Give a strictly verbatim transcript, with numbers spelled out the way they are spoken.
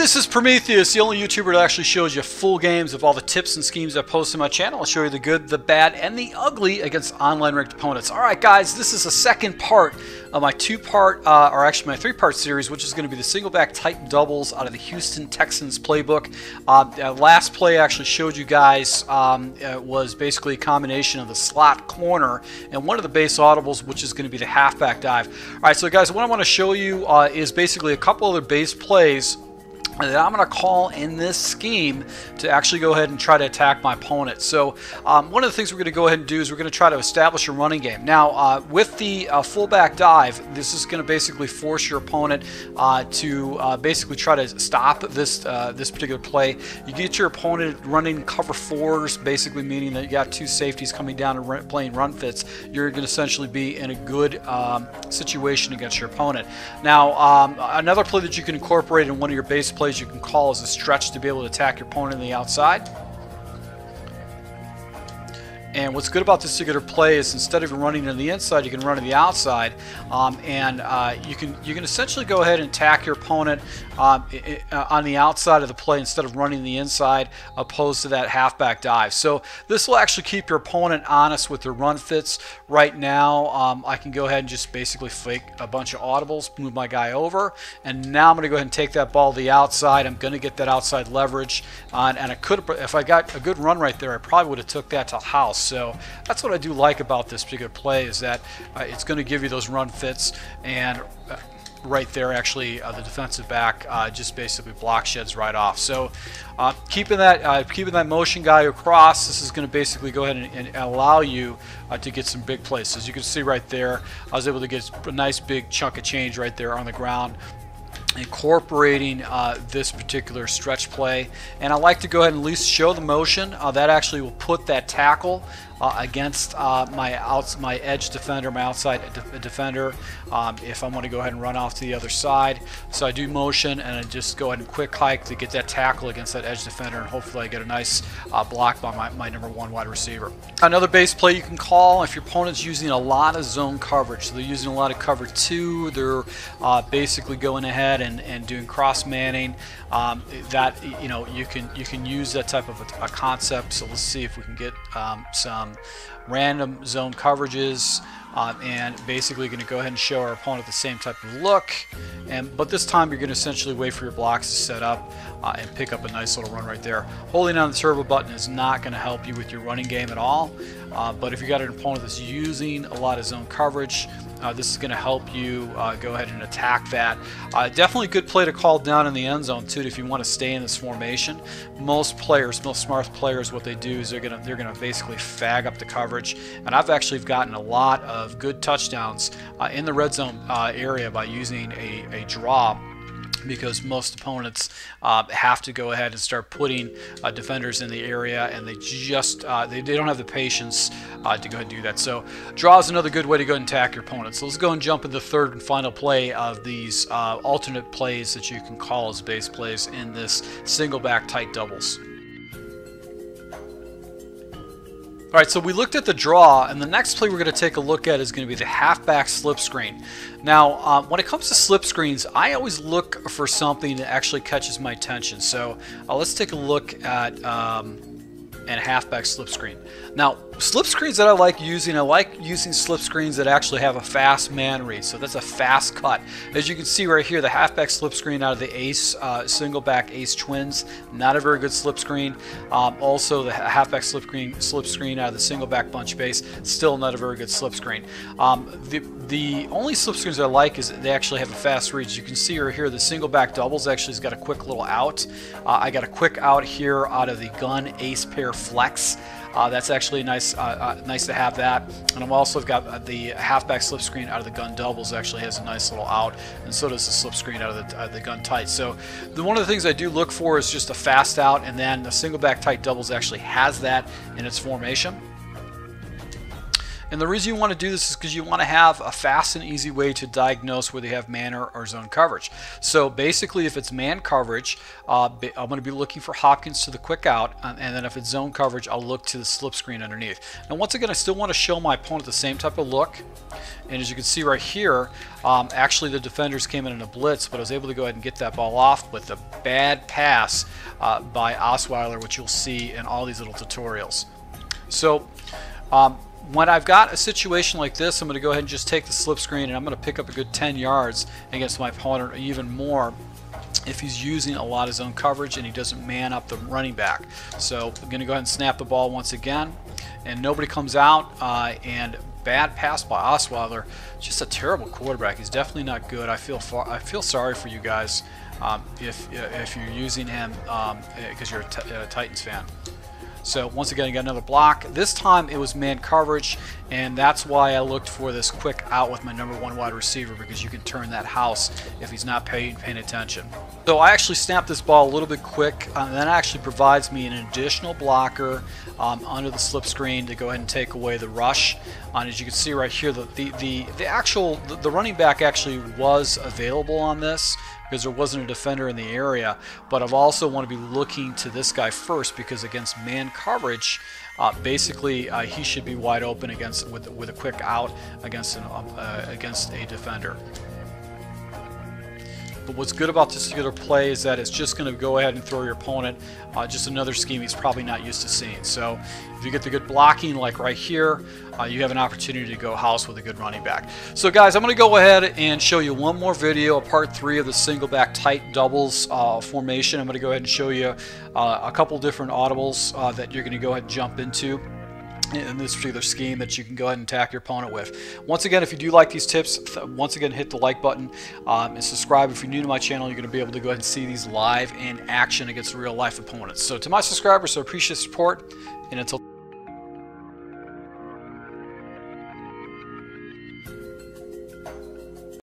this is Prometheus, the only YouTuber that actually shows you full games of all the tips and schemes I post on my channel. I'll show you the good, the bad, and the ugly against online ranked opponents. All right, guys, this is the second part of my two-part, uh, or actually my three-part series, which is going to be the single-back tight doubles out of the Houston Texans playbook. Uh, last play I actually showed you guys um, was basically a combination of the slot corner and one of the base audibles, which is going to be the halfback dive. All right, so guys, what I want to show you uh, is basically a couple other base plays that I'm going to call in this scheme to actually go ahead and try to attack my opponent. So um, one of the things we're going to go ahead and do is we're going to try to establish a running game. Now uh, with the uh, fullback dive, this is going to basically force your opponent uh, to uh, basically try to stop this uh, this particular play. You get your opponent running cover fours, basically meaning that you got two safeties coming down and run, playing run fits. You're going to essentially be in a good um, situation against your opponent. Now um, another play that you can incorporate in one of your base plays you can call as a stretch to be able to attack your opponent on the outside. And what's good about this particular play is instead of running to the inside, you can run to the outside, um, and uh, you can you can essentially go ahead and attack your opponent um, it, uh, on the outside of the play instead of running the inside, opposed to that halfback dive. So this will actually keep your opponent honest with their run fits. Right now, um, I can go ahead and just basically fake a bunch of audibles, move my guy over, and now I'm going to go ahead and take that ball to the outside. I'm going to get that outside leverage, on, and I could if I got a good run right there, I probably would have took that to house. So that's what I do like about this particular play is that uh, it's going to give you those run fits, and uh, right there actually uh, the defensive back uh, just basically block sheds right off. So uh, keeping that uh, keeping that motion guy across, this is going to basically go ahead and, and allow you uh, to get some big plays. As you can see right there, I was able to get a nice big chunk of change right there on the ground, incorporating uh, this particular stretch play. And I like to go ahead and at least show the motion. Uh, that actually will put that tackle uh, against uh, my outs my edge defender, my outside de defender, um, if I want to go ahead and run off to the other side. So I do motion and I just go ahead and quick hike to get that tackle against that edge defender, and hopefully I get a nice uh, block by my, my number one wide receiver. Another base play you can call if your opponent's using a lot of zone coverage. So they're using a lot of cover two, they're uh, basically going ahead And, and doing cross manning, um, that you know you can you can use that type of a, a concept. So let's see if we can get um, some random zone coverages, um, and basically going to go ahead and show our opponent the same type of look, and but this time you're going to essentially wait for your blocks to set up uh, and pick up a nice little run right there. Holding down the turbo button is not going to help you with your running game at all, uh, but if you got an opponent that's using a lot of zone coverage, Uh, this is going to help you uh, go ahead and attack that. Uh, definitely a good play to call down in the end zone too, if you want to stay in this formation. Most players, most smart players, what they do is they're going to they're going to basically fag up the coverage. And I've actually gotten a lot of good touchdowns uh, in the red zone uh, area by using a, a draw, because most opponents uh, have to go ahead and start putting uh, defenders in the area, and they just uh, they, they don't have the patience uh, to go ahead and do that. So draw is another good way to go ahead and attack your opponent. So let's go and jump into the third and final play of these uh, alternate plays that you can call as base plays in this single back tight doubles. All right, so we looked at the draw, and the next play we're going to take a look at is going to be the halfback slip screen. Now, uh, when it comes to slip screens, I always look for something that actually catches my attention. So uh, let's take a look at um, a halfback slip screen. Now, slip screens that I like using, I like using slip screens that actually have a fast man read. So that's a fast cut. As you can see right here, the halfback slip screen out of the ace, uh, single back ace twins, not a very good slip screen. Um, also, the halfback slip screen, slip screen out of the single back bunch base, still not a very good slip screen. Um, the, the only slip screens I like is they actually have a fast read. As you can see right here, the single back doubles actually has got a quick little out. Uh, I got a quick out here out of the gun ace pair flex. Uh, that's actually nice uh, uh, nice to have that. And I've also got the halfback slip screen out of the gun doubles actually has a nice little out, and so does the slip screen out of the, uh, the gun tight. So the, one of the things I do look for is just a fast out, and then the single back tight doubles actually has that in its formation. And the reason you want to do this is because you want to have a fast and easy way to diagnose whether you have man or, or zone coverage. So basically, if it's man coverage, uh, I'm going to be looking for Hopkins to the quick out, and then if it's zone coverage, I'll look to the slip screen underneath. Now, once again, I still want to show my opponent the same type of look, And as you can see right here, um, actually the defenders came in in a blitz, but I was able to go ahead and get that ball off with a bad pass uh, by Osweiler, which you'll see in all these little tutorials. So um, when I've got a situation like this, I'm going to go ahead and just take the slip screen, and I'm going to pick up a good ten yards against my opponent, or even more if he's using a lot of zone coverage and he doesn't man up the running back. So I'm going to go ahead and snap the ball once again, and nobody comes out, uh, and bad pass by Osweiler. Just a terrible quarterback. He's definitely not good. I feel far, I feel sorry for you guys um, if if you're using him um, because you're a, t a Titans fan. So once again, you got another block. This time it was man coverage, and that's why I looked for this quick out with my number one wide receiver, because you can turn that house if he's not paying, paying attention. So I actually snapped this ball a little bit quick, and that actually provides me an additional blocker um, under the slip screen to go ahead and take away the rush. And as you can see right here, the, the, the, the actual the, the running back actually was available on this, because there wasn't a defender in the area. But I've also want to be looking to this guy first, because against man coverage, uh, basically uh, he should be wide open against with with a quick out against an uh, against a defender. But what's good about this particular play is that it's just going to go ahead and throw your opponent uh, just another scheme he's probably not used to seeing. So if you get the good blocking like right here, uh, you have an opportunity to go house with a good running back. So guys, I'm going to go ahead and show you one more video, a part three of the single back tight doubles uh, formation. I'm going to go ahead and show you uh, a couple different audibles uh, that you're going to go ahead and jump into in this particular scheme that you can go ahead and attack your opponent with. Once again, if you do like these tips, once again hit the like button um, and subscribe. If you're new to my channel, you're going to be able to go ahead and see these live in action against real life opponents. So to my subscribers, I appreciate the support, and until